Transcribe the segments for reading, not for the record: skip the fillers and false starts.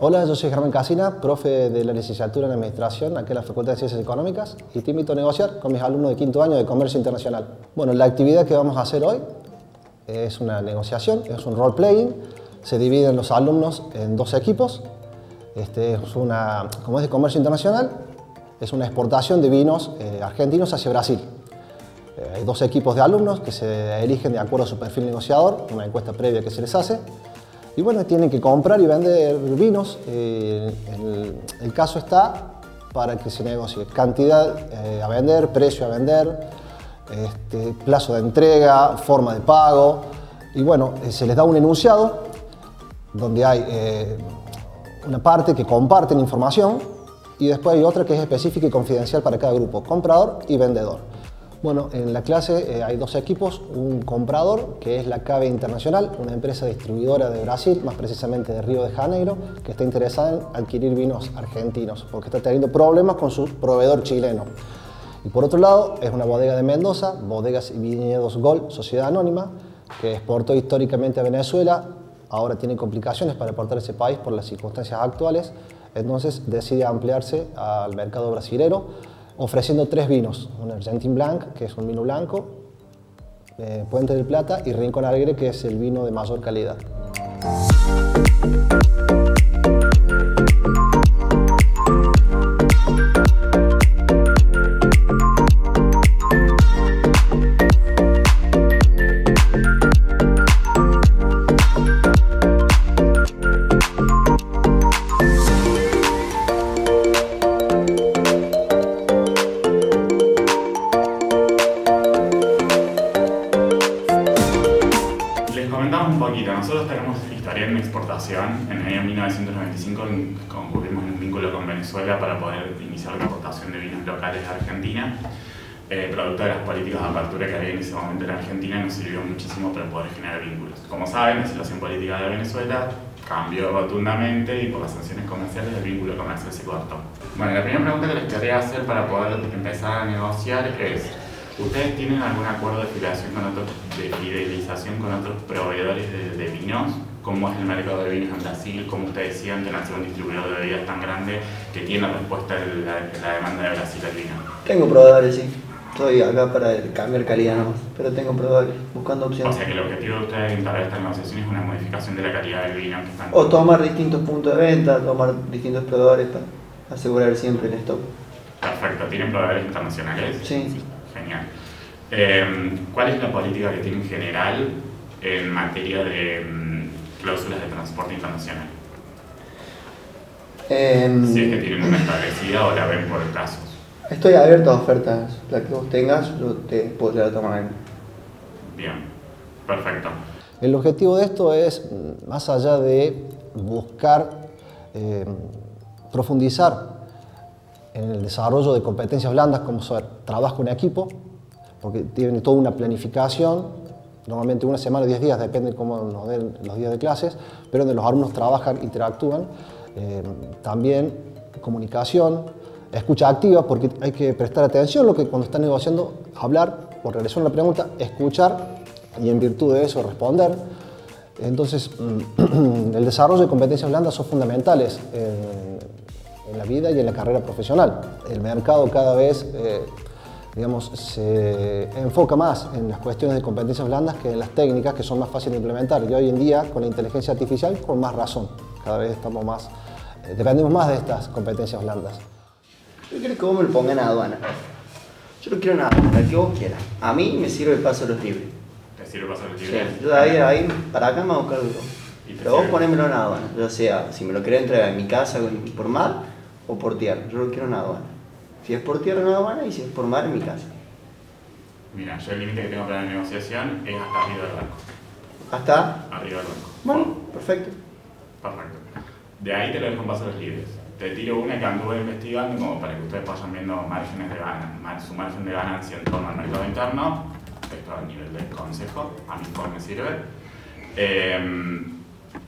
Hola, yo soy Germán Casina, profe de la licenciatura en Administración aquí en la Facultad de Ciencias Económicas y te invito a negociar con mis alumnos de quinto año de Comercio Internacional. Bueno, la actividad que vamos a hacer hoy es una negociación, es un role-playing. Se dividen los alumnos en dos equipos. Como es de Comercio Internacional, es una exportación de vinos argentinos hacia Brasil. Hay dos equipos de alumnos que se eligen de acuerdo a su perfil negociador, una encuesta previa que se les hace. Y bueno, tienen que comprar y vender vinos. El caso está para que se negocie cantidad a vender, precio a vender, plazo de entrega, forma de pago. Y bueno, se les da un enunciado donde hay una parte que comparten información y después hay otra que es específica y confidencial para cada grupo, comprador y vendedor. Bueno, en la clase hay dos equipos, un comprador que es la Cabe Internacional, una empresa distribuidora de Brasil, más precisamente de Río de Janeiro, que está interesada en adquirir vinos argentinos porque está teniendo problemas con su proveedor chileno. Y por otro lado es una bodega de Mendoza, Bodegas y Viñedos Gol, Sociedad Anónima, que exportó históricamente a Venezuela, ahora tiene complicaciones para exportar ese país por las circunstancias actuales, entonces decide ampliarse al mercado brasilero, ofreciendo tres vinos, un Argentine Blanc, que es un vino blanco, Puente del Plata y Rincón Alegre, que es el vino de mayor calidad. Nosotros tenemos historial en exportación. En el año 1995 concurrimos en un vínculo con Venezuela para poder iniciar la exportación de vinos locales de Argentina. Producto de las políticas de apertura que había en ese momento en Argentina, nos sirvió muchísimo para poder generar vínculos. Como saben, la situación política de Venezuela cambió rotundamente y por las sanciones comerciales el vínculo comercial se cortó. Bueno, la primera pregunta que les quería hacer para poder empezar a negociar es: ¿ustedes tienen algún acuerdo de fidelización con otros, proveedores de vinos? ¿Cómo es el mercado de vinos en Brasil? Como ustedes decían, de ser un distribuidor de bebidas tan grande que tiene respuesta de la demanda de Brasil al vino. Tengo proveedores, sí. Estoy acá para cambiar calidad nomás, pero tengo proveedores, buscando opciones. O sea que el objetivo de ustedes en toda esta negociación es una modificación de la calidad del vino que están... O tomar distintos puntos de venta, tomar distintos proveedores para asegurar siempre el stock. Perfecto. ¿Tienen proveedores internacionales? Sí. Genial. ¿Cuál es la política que tiene en general en materia de cláusulas de transporte internacional? Si es que tienen una establecida o la ven por casos. Estoy abierto a ofertas. La que vos tengas, yo te podría tomar. Bien, perfecto. El objetivo de esto es, más allá de buscar profundizar en el desarrollo de competencias blandas, como ser trabajo en equipo, porque tienen toda una planificación, normalmente una semana o 10 días, depende de cómo nos den los días de clases, pero donde los alumnos trabajan, interactúan. También comunicación, escucha activa, porque hay que prestar atención, lo que cuando están negociando, hablar, o regresar a la pregunta, escuchar y en virtud de eso responder. Entonces, el desarrollo de competencias blandas son fundamentales en la vida y en la carrera profesional. El mercado cada vez se enfoca más en las cuestiones de competencias blandas que en las técnicas, que son más fáciles de implementar, y hoy en día con la inteligencia artificial con más razón. Cada vez estamos más, dependemos más de estas competencias blandas. Yo quiero que vos me lo pongan a aduana. Yo no quiero nada, la que vos quieras. A mí me sirve el Paso de los Libres. ¿Te sirve el Paso de los Libres? Sí, yo de ahí para acá me voy a buscar duro. Pero vos ponémelo en aduana, ya sea si me lo querés entregar en mi casa por mar, o por tierra, yo no quiero una aduana. Si es por tierra, una aduana, y si es por mar, en mi casa. Mira, yo el límite que tengo para la negociación es hasta arriba del banco. ¿Hasta? Arriba del banco. Bueno, perfecto. Perfecto. De ahí te lo dejo en Paso de los Libres. Te tiro una que anduve investigando como para que ustedes vayan viendo márgenes de ganancia, su margen de ganancia en torno al mercado interno. Esto a nivel del consejo, a mí por me sirve.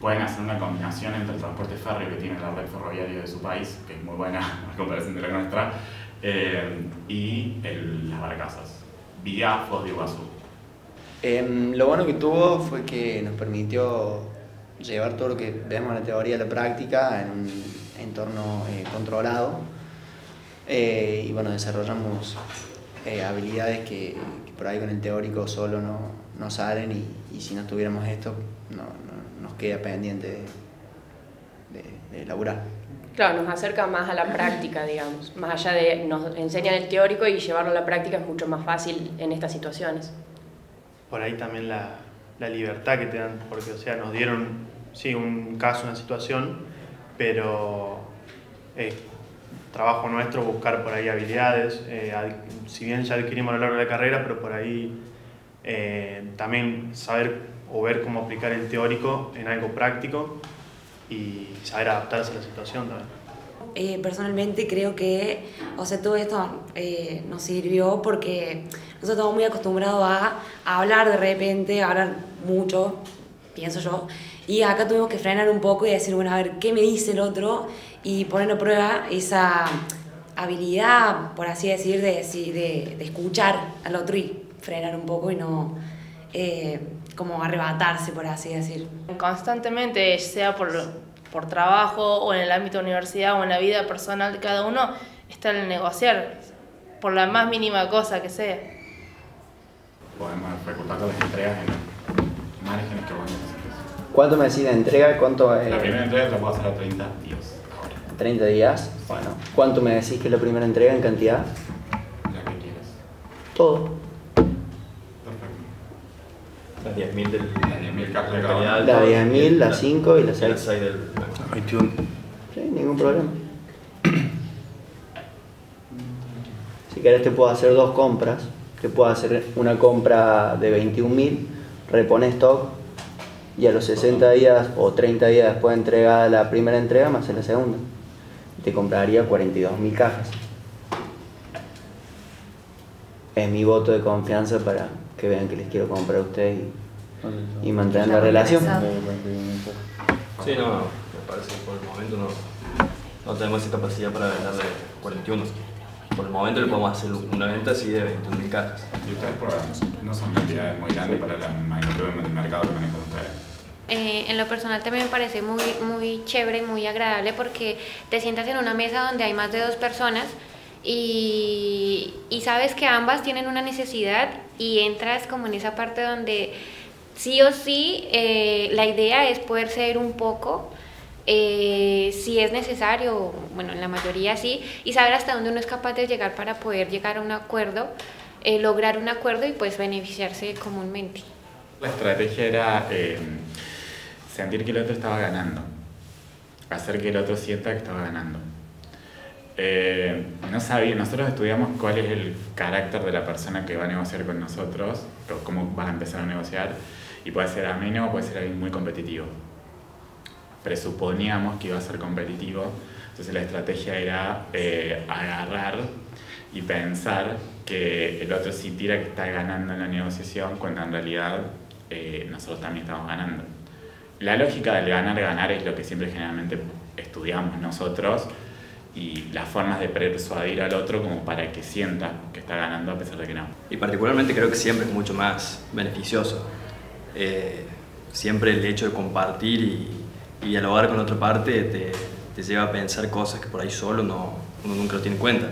Pueden hacer una combinación entre el transporte férreo que tiene la red ferroviaria de su país, que es muy buena a comparación de la nuestra, y las barcazas, vía FOB de Iguazú. Lo bueno que tuvo fue que nos permitió llevar todo lo que vemos en la teoría a la práctica en un entorno controlado, y bueno, desarrollamos habilidades que por ahí con el teórico solo no salen, y si no tuviéramos esto no nos queda pendiente de elaborar. Claro, nos acerca más a la práctica, digamos, más allá de nos enseñan el teórico y llevarlo a la práctica es mucho más fácil en estas situaciones. Por ahí también la libertad que te dan, porque o sea, nos dieron sí, un caso, una situación, pero trabajo nuestro buscar por ahí habilidades, si bien ya adquirimos a lo largo de la carrera, pero por ahí también saber o ver cómo aplicar el teórico en algo práctico y saber adaptarse a la situación también. Personalmente creo que, o sea, todo esto nos sirvió porque nosotros estamos muy acostumbrados a hablar de repente, a hablar mucho, pienso yo, y acá tuvimos que frenar un poco y decir, bueno, a ver, ¿qué me dice el otro? Y poner a prueba esa habilidad, por así decir, de escuchar al otro y frenar un poco y no... como arrebatarse, por así decir. Constantemente, sea por trabajo o en el ámbito de universidad o en la vida personal de cada uno, está el negociar, por la más mínima cosa que sea. Podemos recortar las entregas en márgenes que van a hacer. ¿Cuánto me decís de entrega? ¿Cuánto es? La primera entrega te la puedo hacer a 30 días. Ahora. ¿30 días? Bueno. ¿Cuánto me decís que es la primera entrega en cantidad? La que quieras. Todo. 10.000 de la 10.000, la 10.000, la 5 y la 6. La 6 del 21. Sí, ningún problema. Si querés te puedo hacer dos compras. Te puedo hacer una compra de 21.000, repones stock y a los 60 días o 30 días después de entregar la primera entrega más en la segunda. Te compraría 42.000 cajas. Es mi voto de confianza para... que vean que les quiero comprar a ustedes y mantener la relación. Sí, no, me parece que por el momento no tenemos esa capacidad para venderle 41. Por el momento le podemos hacer una venta así de 21.000 cajas. ¿Y ustedes no son cantidades muy grandes para el mercado que manejan ustedes? En lo personal también me parece muy, muy chévere y muy agradable porque te sientas en una mesa donde hay más de dos personas y sabes que ambas tienen una necesidad y entras como en esa parte donde sí o sí la idea es poder ceder un poco si es necesario, bueno, en la mayoría sí, y saber hasta dónde uno es capaz de llegar para poder llegar a un acuerdo, lograr un acuerdo y pues beneficiarse comúnmente. La estrategia era sentir que el otro estaba ganando, hacer que el otro sienta que estaba ganando. No sabía, nosotros estudiamos cuál es el carácter de la persona que va a negociar con nosotros, o cómo va a empezar a negociar, y puede ser ameno o puede ser alguien muy competitivo. Presuponíamos que iba a ser competitivo, entonces la estrategia era agarrar y pensar que el otro sintiera que está ganando en la negociación, cuando en realidad nosotros también estamos ganando. La lógica del ganar-ganar es lo que siempre generalmente estudiamos nosotros, y las formas de persuadir al otro como para que sienta que está ganando a pesar de que no. Y particularmente creo que siempre es mucho más beneficioso. Siempre el hecho de compartir y dialogar con otra parte te lleva a pensar cosas que por ahí solo uno nunca lo tiene en cuenta.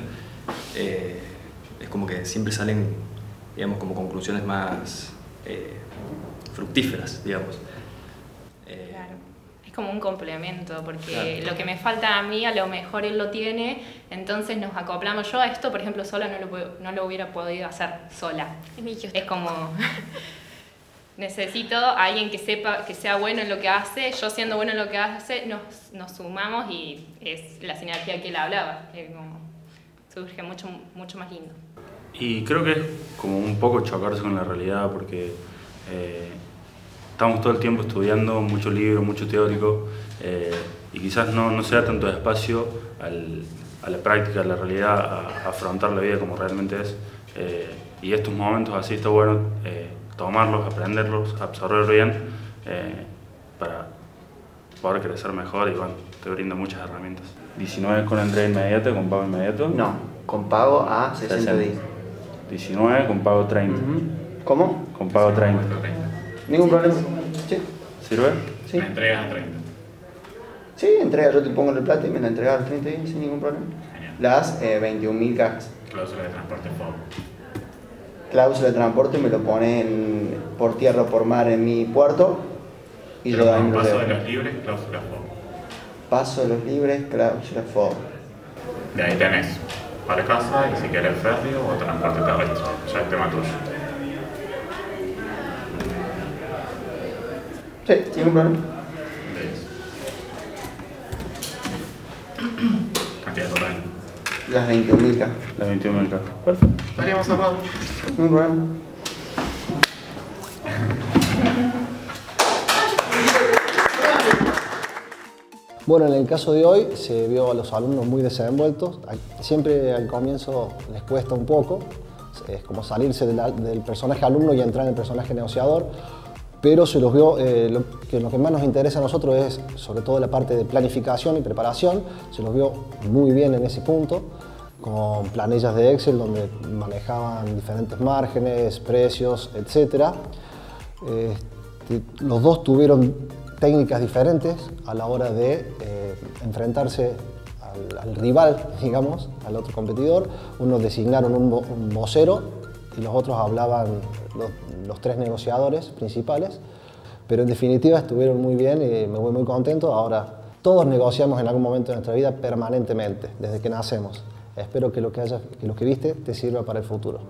Es como que siempre salen, digamos, como conclusiones más fructíferas, digamos. Como un complemento, porque claro, lo que me falta a mí a lo mejor él lo tiene, entonces nos acoplamos. Yo a esto, por ejemplo, sola no lo hubiera podido hacer sola. Es como necesito a alguien que sepa, que sea bueno en lo que hace. Yo siendo bueno en lo que hace nos sumamos y es la sinergia que él hablaba, como surge mucho más lindo. Y creo que es como un poco chocarse con la realidad porque estamos todo el tiempo estudiando, mucho libro, mucho teórico, y quizás no se da tanto espacio a la práctica, a la realidad, a afrontar la vida como realmente es. Y estos momentos así está bueno tomarlos, aprenderlos, absorberlos bien para poder crecer mejor y bueno, te brinda muchas herramientas. ¿19 con entrega inmediata, con pago inmediato? No, con pago a 60 días. 19 con pago 30. Uh-huh. ¿Cómo? Con pago 30. ¿Ningún problema? ¿Sí? ¿Sirve? Sí. Me entregas a 30. Sí, entrega, yo te pongo en el plato y me la entregas a 30 días sin ningún problema. Genial. Las 21.000 cajas. Cláusula de transporte FOB. Cláusula de transporte me lo ponen por tierra o por mar en mi puerto y yo doy un Paso de los Libres, cláusula FOB. Paso de los Libres, cláusula FOB. De ahí tenés para casa y si querés ferry o transporte terrestre. Ya es tema tuyo. Sí, sin ningún problema. Cantidad total. Las 21.000 K. Las 21.000 K. Perfecto. Estaríamos cerrados. No problema. Bueno, en el caso de hoy se vio a los alumnos muy desenvueltos. Siempre al comienzo les cuesta un poco. Es como salirse del personaje alumno y entrar en el personaje negociador. Pero se los vio, lo que más nos interesa a nosotros es sobre todo la parte de planificación y preparación. Se los vio muy bien en ese punto, con planillas de Excel donde manejaban diferentes márgenes, precios, etc. Los dos tuvieron técnicas diferentes a la hora de enfrentarse al rival, digamos, al otro competidor. Unos designaron un vocero y los otros hablaban los tres negociadores principales, pero en definitiva estuvieron muy bien y me voy muy contento. Ahora, todos negociamos en algún momento de nuestra vida permanentemente, desde que nacemos. Espero que lo que viste te sirva para el futuro.